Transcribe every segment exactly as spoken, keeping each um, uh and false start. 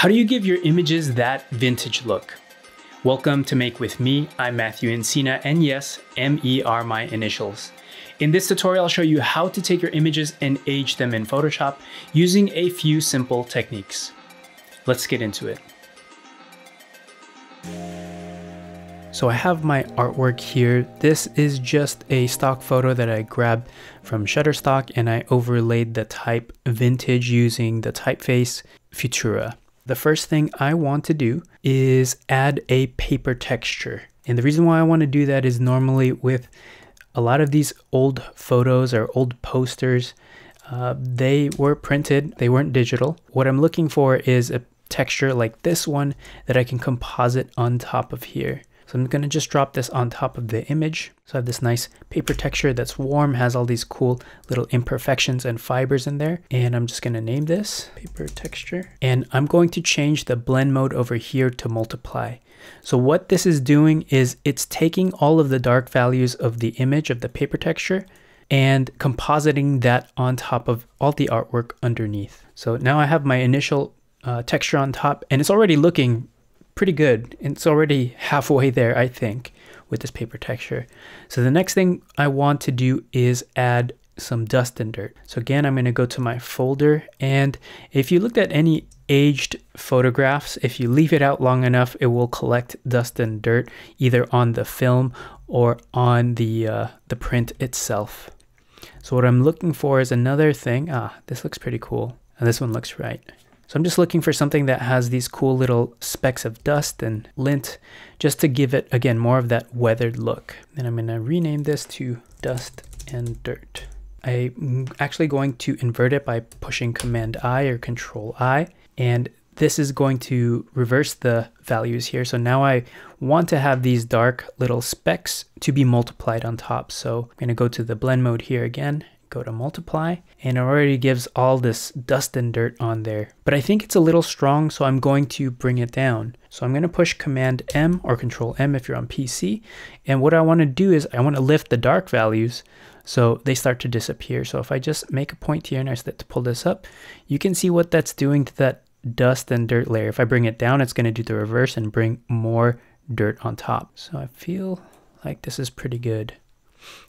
How do you give your images that vintage look? Welcome to Make With Me, I'm Matthew Encina, and yes, M E are my initials. In this tutorial, I'll show you how to take your images and age them in Photoshop using a few simple techniques. Let's get into it. So I have my artwork here. This is just a stock photo that I grabbed from Shutterstock, and I overlaid the type vintage using the typeface Futura. The first thing I want to do is add a paper texture. And the reason why I want to do that is normally with a lot of these old photos or old posters, uh, they were printed, they weren't digital. What I'm looking for is a texture like this one that I can composite on top of here. So I'm gonna just drop this on top of the image. So I have this nice paper texture that's warm, has all these cool little imperfections and fibers in there. And I'm just gonna name this paper texture. And I'm going to change the blend mode over here to multiply. So what this is doing is it's taking all of the dark values of the image of the paper texture and compositing that on top of all the artwork underneath. So now I have my initial uh, texture on top, and it's already looking pretty good. It's already halfway there, I think, with this paper texture. So the next thing I want to do is add some dust and dirt. So again, I'm going to go to my folder, and if you looked at any aged photographs, if you leave it out long enough, it will collect dust and dirt either on the film or on the uh, the print itself. So what I'm looking for is another thing. Ah, this looks pretty cool, and this one looks right. So I'm just looking for something that has these cool little specks of dust and lint, just to give it, again, more of that weathered look. And I'm gonna rename this to dust and dirt. I'm actually going to invert it by pushing Command I or Control I, and this is going to reverse the values here. So now I want to have these dark little specks to be multiplied on top. So I'm gonna go to the blend mode here again, go to multiply, and it already gives all this dust and dirt on there. But I think it's a little strong, so I'm going to bring it down. So I'm gonna push Command M or Control M if you're on P C. And what I wanna do is I wanna lift the dark values so they start to disappear. So if I just make a point here and I start to pull this up, you can see what that's doing to that dust and dirt layer. If I bring it down, it's gonna do the reverse and bring more dirt on top. So I feel like this is pretty good.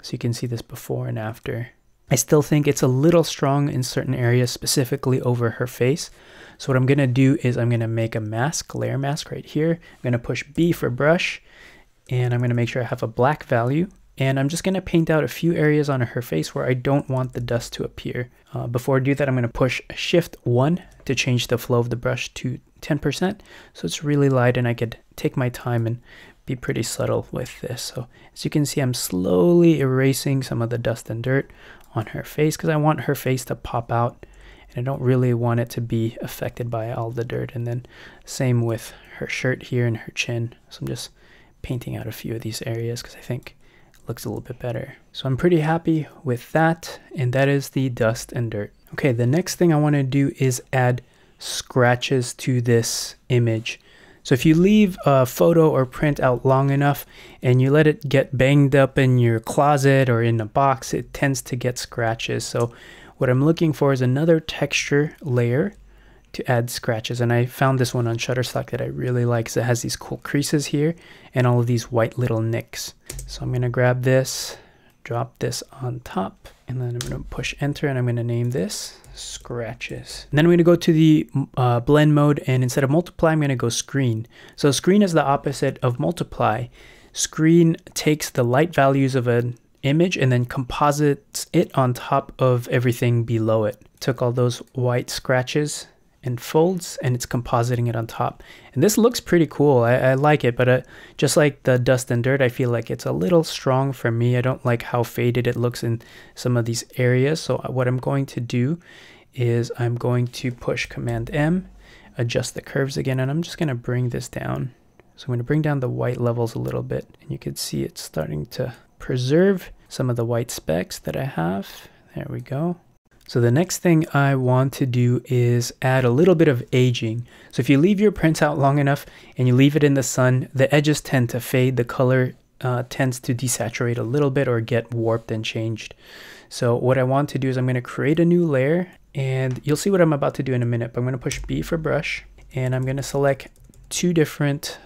So you can see this before and after. I still think it's a little strong in certain areas, specifically over her face. So what I'm gonna do is I'm gonna make a mask, layer mask right here. I'm gonna push B for brush, and I'm gonna make sure I have a black value. And I'm just gonna paint out a few areas on her face where I don't want the dust to appear. Uh, before I do that, I'm gonna push Shift one to change the flow of the brush to ten percent. So it's really light and I could take my time and be pretty subtle with this. So as you can see, I'm slowly erasing some of the dust and dirt on her face because I want her face to pop out and I don't really want it to be affected by all the dirt. And then same with her shirt here and her chin. So I'm just painting out a few of these areas because I think it looks a little bit better. So I'm pretty happy with that, and that is the dust and dirt. Okay, the next thing I want to do is add scratches to this image. So if you leave a photo or print out long enough and you let it get banged up in your closet or in a box, it tends to get scratches. So what I'm looking for is another texture layer to add scratches. And I found this one on Shutterstock that I really like because it has these cool creases here and all of these white little nicks. So I'm gonna grab this, drop this on top, and then I'm gonna push enter, and I'm gonna name this scratches. And then I'm gonna go to the uh, blend mode, and instead of multiply, I'm gonna go screen. So screen is the opposite of multiply. Screen takes the light values of an image and then composites it on top of everything below it. Took all those white scratches and folds, and it's compositing it on top. And this looks pretty cool, I, I like it, but uh, just like the dust and dirt, I feel like it's a little strong for me. I don't like how faded it looks in some of these areas. So what I'm going to do is I'm going to push Command M, adjust the curves again, and I'm just gonna bring this down. So I'm gonna bring down the white levels a little bit, and you can see it's starting to preserve some of the white specks that I have. There we go. So the next thing I want to do is add a little bit of aging. So if you leave your prints out long enough and you leave it in the sun, the edges tend to fade, the color uh, tends to desaturate a little bit or get warped and changed. So what I want to do is I'm going to create a new layer, and you'll see what I'm about to do in a minute, but I'm going to push B for brush. and I'm going to select two different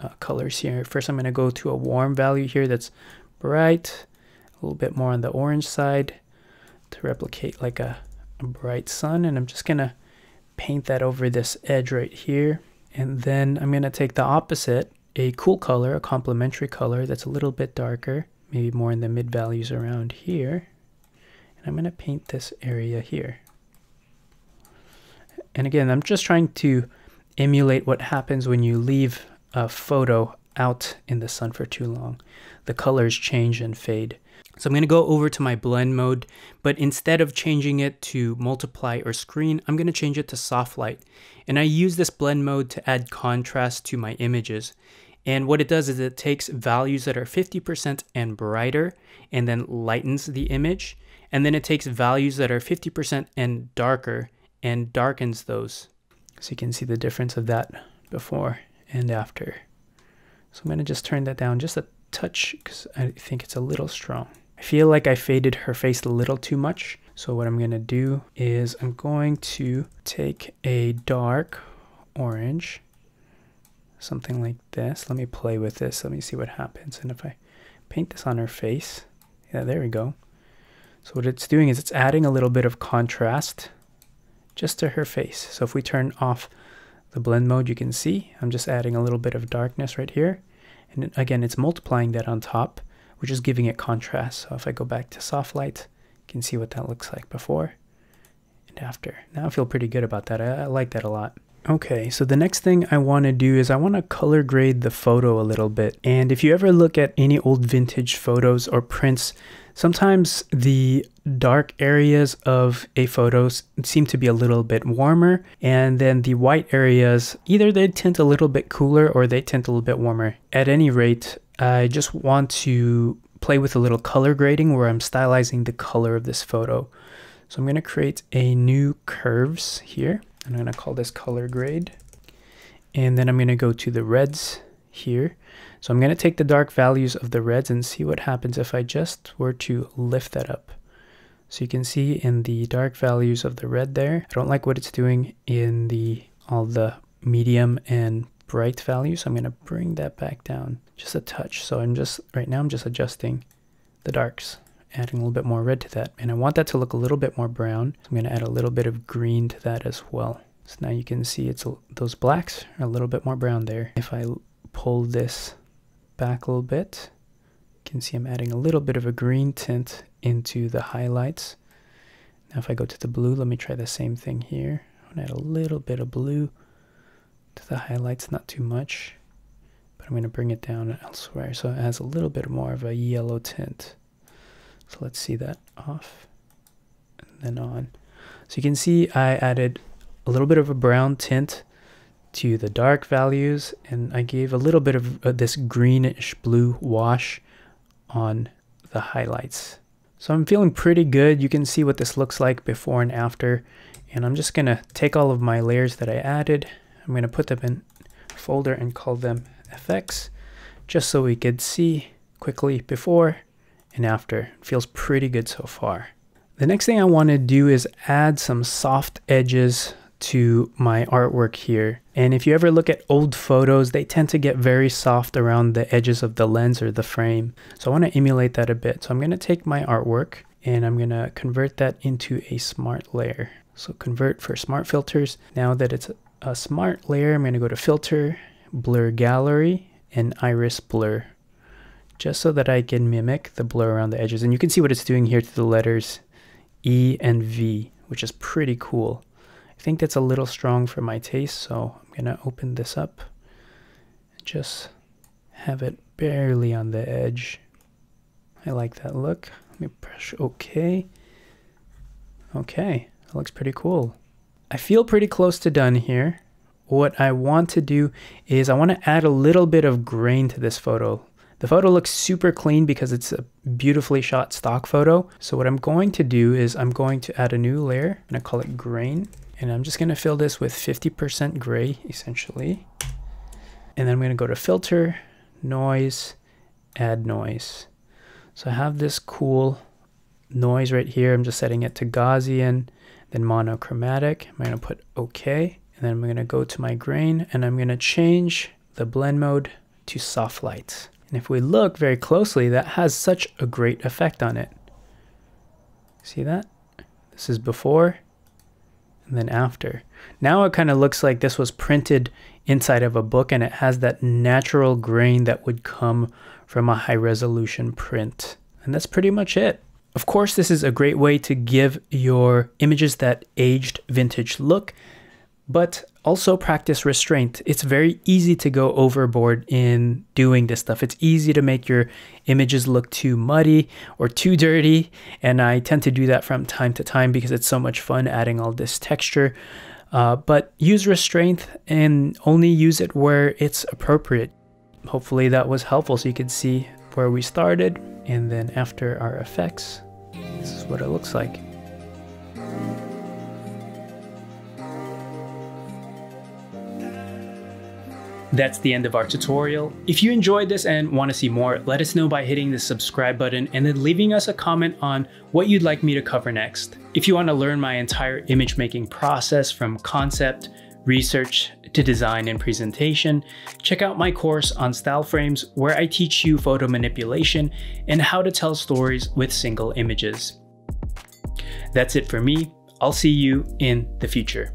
uh, colors here. First, I'm going to go to a warm value here that's bright, a little bit more on the orange side to replicate like a, a bright sun, and I'm just going to paint that over this edge right here. And then I'm going to take the opposite, a cool color, a complementary color that's a little bit darker, maybe more in the mid values around here. And I'm going to paint this area here. And again, I'm just trying to emulate what happens when you leave a photo out in the sun for too long. The colors change and fade. So I'm going to go over to my blend mode, but instead of changing it to multiply or screen, I'm going to change it to soft light. And I use this blend mode to add contrast to my images. And what it does is it takes values that are fifty percent and brighter and then lightens the image. And then it takes values that are fifty percent and darker and darkens those. So you can see the difference of that before and after. So I'm going to just turn that down just a touch because I think it's a little strong. I feel like I faded her face a little too much. So what I'm going to do is I'm going to take a dark orange, something like this. Let me play with this. Let me see what happens. And if I paint this on her face, yeah, there we go. So what it's doing is it's adding a little bit of contrast just to her face. So if we turn off the blend mode, you can see I'm just adding a little bit of darkness right here. And again, it's multiplying that on top, which is giving it contrast. So if I go back to soft light, you can see what that looks like before and after. Now I feel pretty good about that. I, I like that a lot. Okay, so the next thing I want to do is I want to color grade the photo a little bit. And if you ever look at any old vintage photos or prints, sometimes the dark areas of a photo seem to be a little bit warmer, and then the white areas, either they tint a little bit cooler or they tint a little bit warmer. At any rate, I just want to play with a little color grading where I'm stylizing the color of this photo. So I'm going to create a new curves here. I'm going to call this color grade, and then I'm going to go to the reds here. So I'm going to take the dark values of the reds and see what happens if I just were to lift that up. So you can see in the dark values of the red there, I don't like what it's doing in the all the medium and bright values. So I'm going to bring that back down just a touch. So I'm just right now I'm just adjusting the darks, adding a little bit more red to that. And I want that to look a little bit more brown. So I'm going to add a little bit of green to that as well. So now you can see it's those blacks are a little bit more brown there. If I pull this back a little bit, you can see I'm adding a little bit of a green tint into the highlights. Now if I go to the blue, let me try the same thing here. I'm going to add a little bit of blue to the highlights, not too much, but I'm going to bring it down elsewhere so it has a little bit more of a yellow tint. So let's see that off and then on. So you can see I added a little bit of a brown tint to the dark values, and I gave a little bit of uh, this greenish blue wash on the highlights. So I'm feeling pretty good. You can see what this looks like before and after, and I'm just gonna take all of my layers that I added. I'm gonna put them in a folder and call them F X, just so we could see quickly before and after. It feels pretty good so far. The next thing I want to do is add some soft edges to my artwork here. And if you ever look at old photos, they tend to get very soft around the edges of the lens or the frame. So I want to emulate that a bit. So I'm going to take my artwork and I'm going to convert that into a smart layer. So convert for smart filters. Now that it's a smart layer, I'm going to go to filter, blur gallery, and iris blur, just so that I can mimic the blur around the edges. And you can see what it's doing here to the letters E and V, which is pretty cool. I think that's a little strong for my taste, so I'm going to open this up and just have it barely on the edge. I like that look. Let me press OK. Okay, that looks pretty cool. I feel pretty close to done here. What I want to do is I want to add a little bit of grain to this photo. The photo looks super clean because it's a beautifully shot stock photo. So what I'm going to do is I'm going to add a new layer. I'm going to call it grain. And I'm just going to fill this with fifty percent gray, essentially. And then I'm going to go to filter, noise, add noise. So I have this cool noise right here. I'm just setting it to Gaussian, then monochromatic. I'm going to put OK. And then I'm going to go to my grain and I'm going to change the blend mode to soft light. And if we look very closely, that has such a great effect on it. See that? This is before and then after. Now it kind of looks like this was printed inside of a book, and it has that natural grain that would come from a high resolution print. And that's pretty much it. Of course, this is a great way to give your images that aged vintage look, but also practice restraint. It's very easy to go overboard in doing this stuff. It's easy to make your images look too muddy or too dirty. And I tend to do that from time to time because it's so much fun adding all this texture. Uh, but use restraint and only use it where it's appropriate. Hopefully that was helpful so you could see where we started. And then after our effects, this is what it looks like. That's the end of our tutorial. If you enjoyed this and want to see more, let us know by hitting the subscribe button and then leaving us a comment on what you'd like me to cover next. If you want to learn my entire image making process from concept, research, to design and presentation, check out my course on Styleframes, where I teach you photo manipulation and how to tell stories with single images. That's it for me. I'll see you in the future.